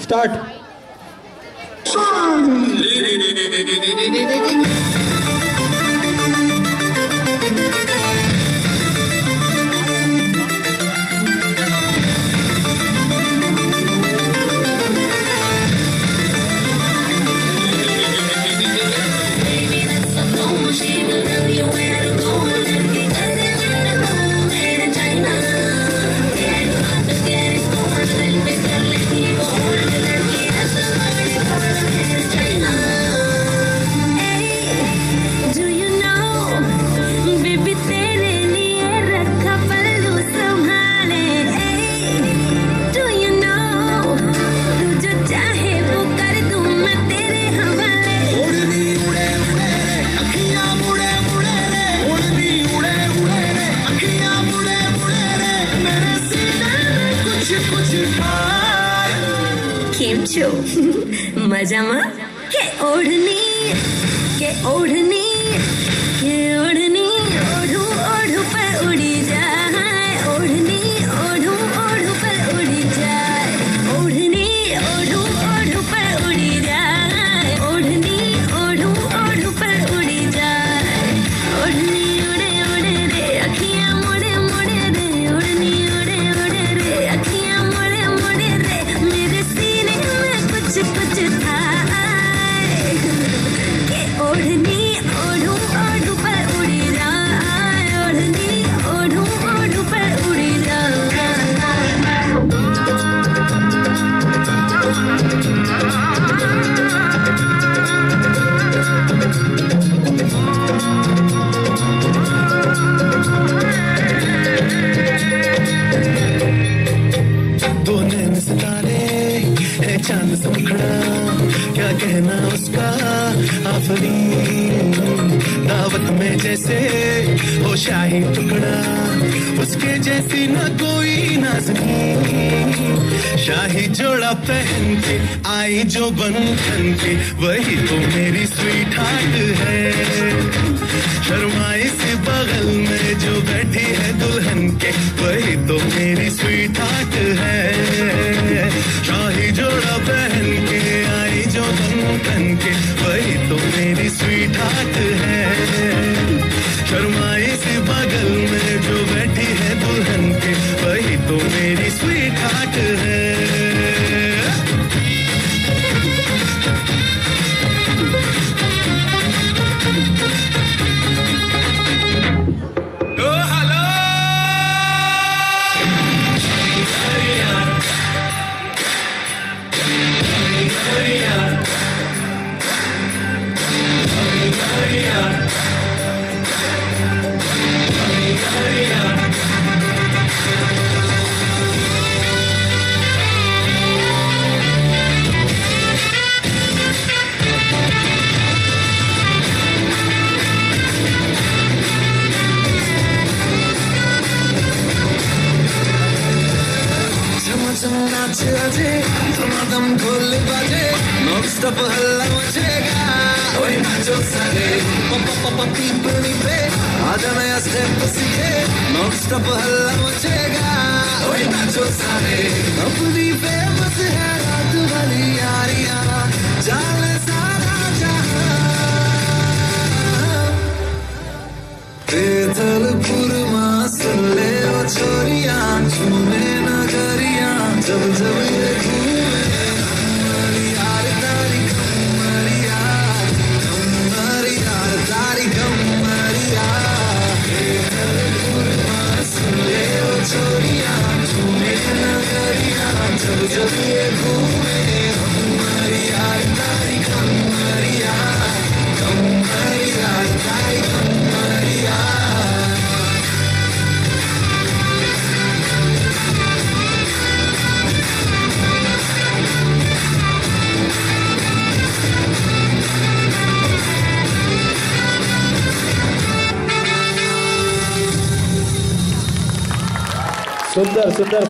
Start. मजामा के ओढ़नी के ओढ़नी के ओढ़नी ओढ़ू ओढ़ू पर उड़ी जाए ओढ़नी ओढ़ू ओढ़ू पर उड़ी जाए ओढ़नी ओढ़ू ओढ़ू पर उड़ी जाए ओढ़नी ओढ़ू ओढ़ू पर उड़ी जाए ओढ़नी उड़े उड़े रे अखियां मुड़े मुड़े रे ओढ़नी उड़े उड़े रे अखियां मुड़े मुड़े रे मेरे सीने में कुछ कुछ कहना उसका आफरीन दावत में जैसे हो शाही टुकड़ा उसके जैसी ना कोई नाज़नीन शाही जोड़ा पहन के आई जो बंधन के वही तो मेरी स्वीट हार्ट है शर्माई से बगल में जो बैठी है दुल्हन के वही तो मेरी स्वीट हार्ट है शाही जोड़ा पहन के आई जो बंधन के वही तो मेरी स्वीट हार्ट है शर्माई से बगल में जो बैठी है दुल्हन के वही तो मेरी स्वीट हार्ट है सुंदर सुंदर